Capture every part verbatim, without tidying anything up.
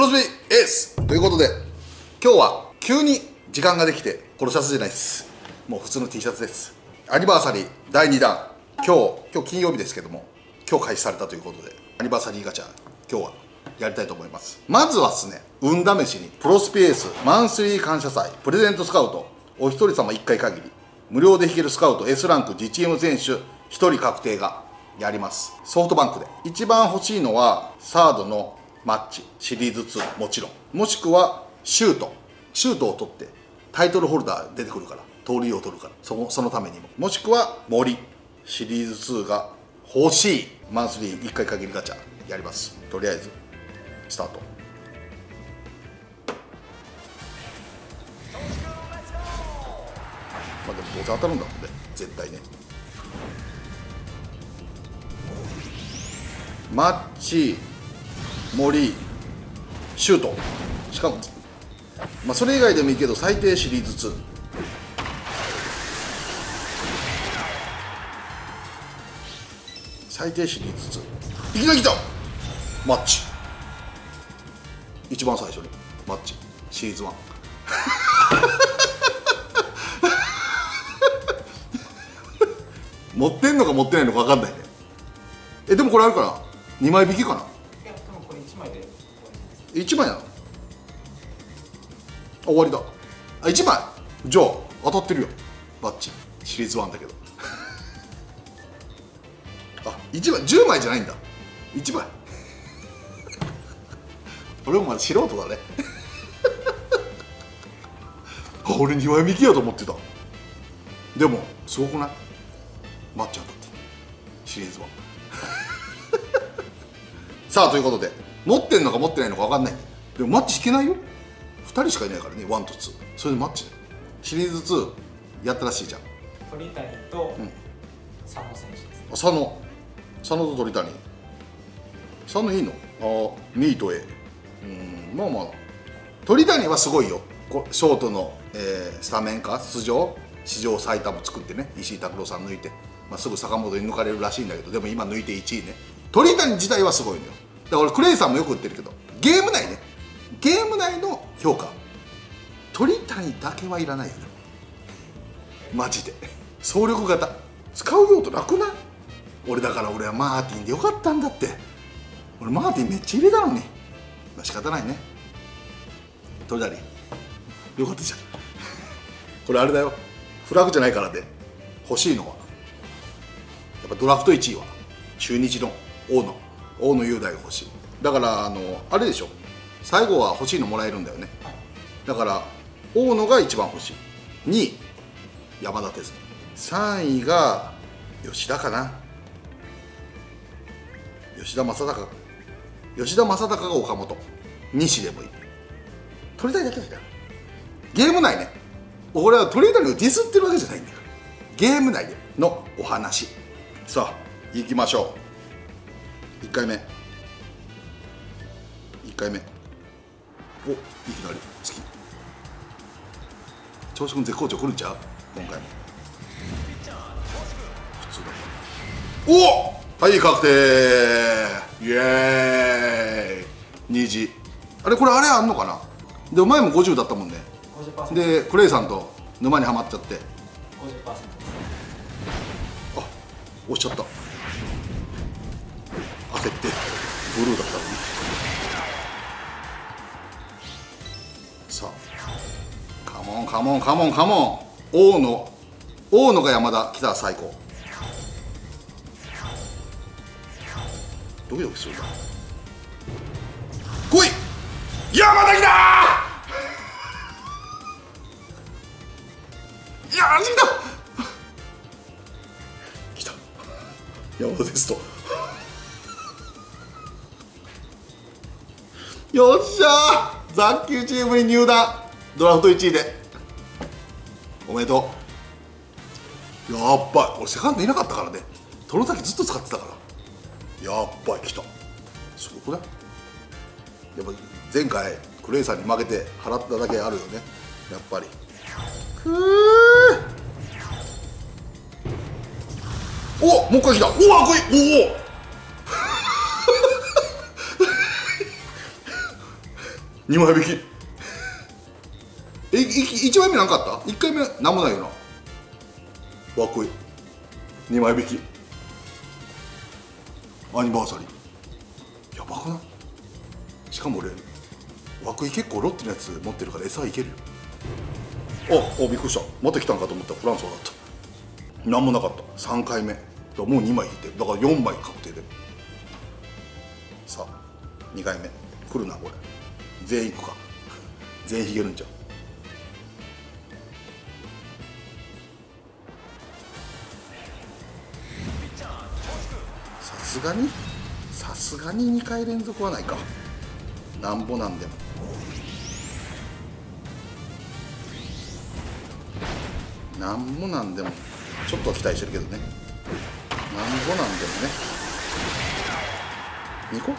黒ずみエースということで、今日は急に時間ができて、このシャツじゃないです、もう普通の T シャツです。アニバーサリーだいにだん、今日今日金曜日ですけども、今日開始されたということで、アニバーサリーガチャ今日はやりたいと思います。まずはですね、運試しにプロスピエースマンスリー感謝祭プレゼントスカウト、お一人様いっかい限り無料で引けるスカウト エス ランク自チーム選手ひとり確定がやります。ソフトバンクで一番欲しいのはサードのマッチシリーズツー、もちろん、もしくはシュートシュートを取ってタイトルホルダー出てくるから、盗塁を取るから、その、そのためにも、もしくは森シリーズツーが欲しい。マンスリーいっかい限りガチャやります。とりあえずスタート。まあでも当然当たるんだもんね、絶対ね。マッチ森シュート、しかも、まあ、それ以外でもいいけど最低シリーズツー。最低シリーズツーいきなり来た。マッチ一番最初にマッチシリーズワン 持ってんのか持ってないのか分かんないね。えでもこれあるからにまい引きかな。いやでもこれいちまいでいちまいなの。あ終わりだ。あいちまいじゃあ当たってるよ。マッチシリーズワンだけどあいちまいじゅうまいじゃないんだ。いちまい俺もまだ素人だね俺にまい引きやと思ってた。でもすごくない、マッチ当たってシリーズはさあということで、持ってんのか持ってないのか分かんない。でもマッチ引けないよ、ふたりしかいないからね、ワンとツー。それでマッチだよ。シリーズツーやったらしいじゃん。鳥谷と佐野選手です、ね。うん、佐野佐野と鳥谷、佐野いいの。あミート A、うん、まあまあ鳥谷はすごいよ。ショートの、えー、スタメンか出場史上最多も作ってね、石井拓郎さん抜いて、まあ、すぐ坂本に抜かれるらしいんだけど、でも今抜いていちいね。鳥谷自体はすごいのよ。だから俺クレイさんもよく言ってるけど、ゲーム内ね、ゲーム内の評価鳥谷だけはいらないよね、マジで。総力型使う用途なくない。俺だから俺はマーティンでよかったんだって。俺マーティンめっちゃ入れたのに。まあ仕方ないね。鳥谷よかったじゃんこれあれだよ、フラグじゃないからで、欲しいのはやっぱドラフトいちいは中日の大野大野雄大が欲しい。だからあのあれでしょ、最後は欲しいのもらえるんだよね。だから大野が一番欲しい、にい山田哲人、さんいが吉田かな、吉田正尚吉田正尚が岡本、西でもいい。鳥谷だけはいらない。ゲーム内ね、俺は鳥谷をディスってるわけじゃないんだから、ゲーム内でのお話。さあ行きましょう。いっかいめいっかいめ、おいきなり突き、調子君絶好調来るんちゃう今回も。普通だった。おおはい確定、イエーイ。虹あれこれあれあんのかな。でも前もごじゅうだったもんね。 ごじゅっパーセント でクレイさんと沼にはまっちゃって ごじゅっパーセント です。あ押しちゃった、焦ってブルーだったのに。さあカモンカモンカモンカモン、大野大野が山田来たら最高。ドキドキするな。来い山田来たーいやー来た来た山田ですとよっしゃー、雑球チームに入団、ドラフトいちいでおめでとう。やっばい俺セカンドいなかったからね、外崎ずっと使ってたから、やっぱり来た。すごくない。でも前回クレイさんに負けて払っただけあるよね、やっぱり。くおもう一回来た。おおかっこいい。おおにまい引きえ、いちまいめなんかあった？ いち 回目なんもないよな。わっこいい。にまい引きアニバーサリーやばくない？しかも俺涌井結構ロッテのやつ持ってるから餌いけるよ。あっびっくりした、また来たんかと思ったらフランソワだった。なんもなかった。さんかいめだからもうにまい引いてる。だからよんまい確定でさあにかいめ来るな。これ全員いくか、全員引けるんちゃう。さすがにさすがににかい連続はないか。なんぼなんでもなんもなんでもちょっとは期待してるけどね。なんぼなんでもねにこ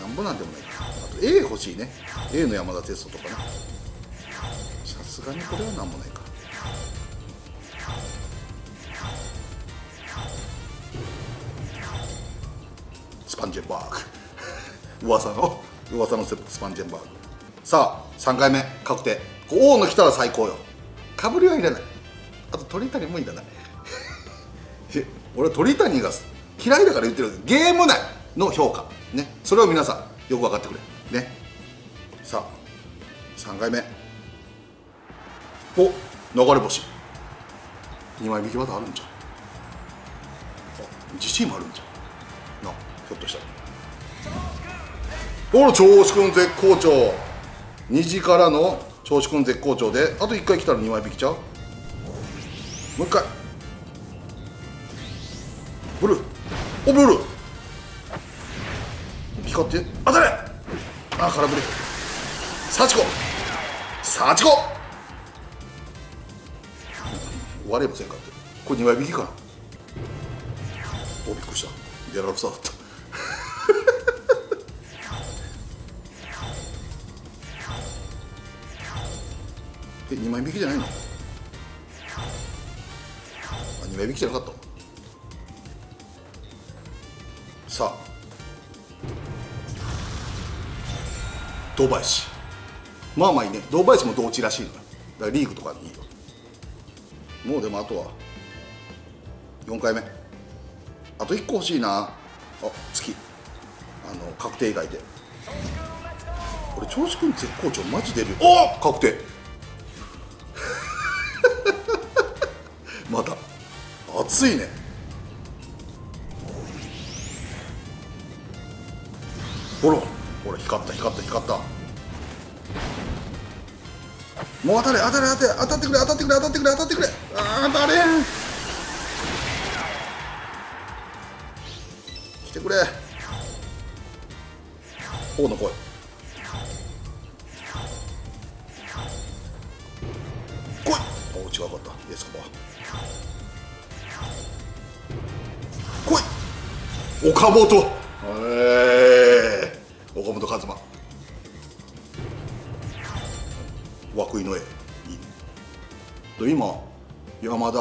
なんぼなんでもない。あと A 欲しいね。 A の山田テストとかな。さすがにこれはなんもないか。スパンジェンバーグ噂の噂のスパンジェンバーグ。さあさんかいめ確定。大野来たら最高よ。かぶりはいらない。あと鳥谷もいらない俺は鳥谷が嫌いだから言ってる。ゲーム内の評価ね、それを皆さんよく分かってくれね。さあさんかいめお流れ星にまい引きまたあるんじゃん。あ自信もあるんじゃん。ひょっとしたらおら銚子くん絶好調。にじからの銚子くん絶好調で、あといっかい来たらにまい引きちゃう。もういっかいブルーおブルー光って当たれ。あ空振り幸子幸子割れませんかって。これにまい引きかな。おびっくりしたデラロサだったえ、にまい引きじゃないの？あ、にまい引きじゃなかった。さあ堂林まあまあいいね。堂林も同値らしいのだからリーグとかにいいよ。もうでもあとはよんかいめあといっこ欲しいな。あ月あの確定以外で俺銚子くん絶好調マジ出るよ。お確定また暑いね。ほらほら光った光った光った。もう当たれ当たれ当たれ当たってくれ当たってくれ当たってくれ当たってくれ当たれ来てくれ。王の声来い。おう違うかったイエスカバー岡本、えー、岡本和真涌井の絵いいね。今山田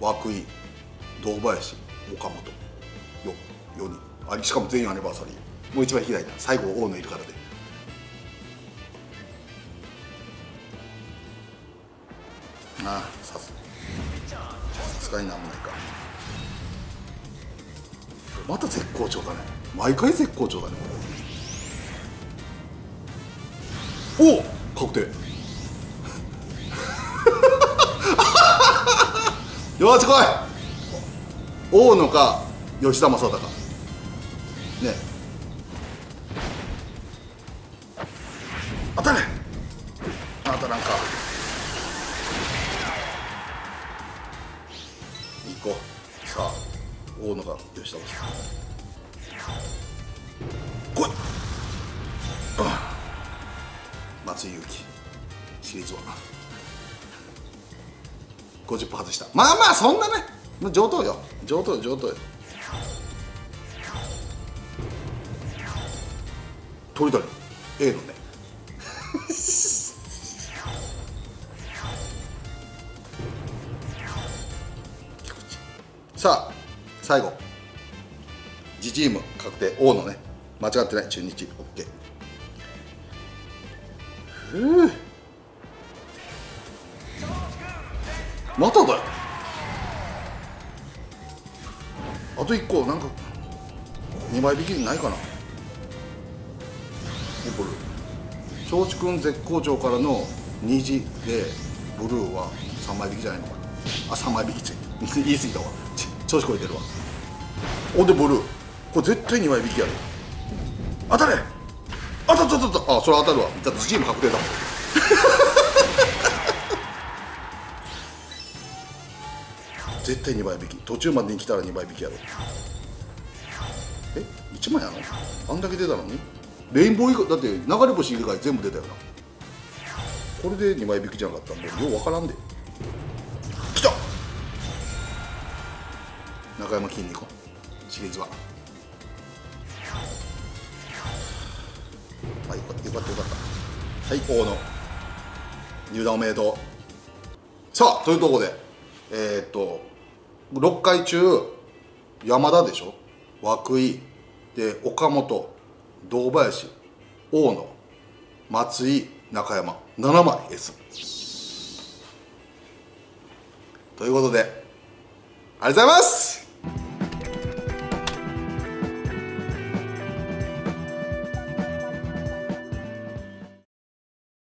涌井堂林岡本よよにんあれしかも全員アニバーサリー。もう一番左だ最後大野いるからでああさすがになんもないか。また絶好調だね。毎回絶好調だね。おお確定よし来い。大野か吉田正尚かね。当たれあなたなんか行こう。さあ大野が吉田さん来い。松井裕樹シリーズは ごじゅっぷん 外した。まあまあそんなね上等よ上等よ上等よ。鳥谷 A のねさあ最後自チーム確定。王のね間違ってない中日 OK。ううまただよ。あといっこなんかにまい引きにないかな。これ銚子くん絶好調からの虹でブルーはさんまい引きじゃないのか。あ、さんまい引きって言い過ぎたわ。調子こいてるわ。おでブルーこれ絶対にまい引きやる。当たれ。当たった当たった。あ、それ当たるわ。だってチーム確定だもん。絶対にまい引き。途中までに来たらにまい引きやろ。え、いちまいやの。あんだけ出たのにレインボー以外だって流れ星以外全部出たよな。これでにまい引きじゃなかったらもうようわからんで。きた中山筋肉シリーズは。あ、よかったよかったよかった。はい、大野入団おめでとう。さあというところでえー、っとろっかい中山田でしょ、涌井で岡本、堂林、大野、松井、中山、ななまい S ということでありがとうございます。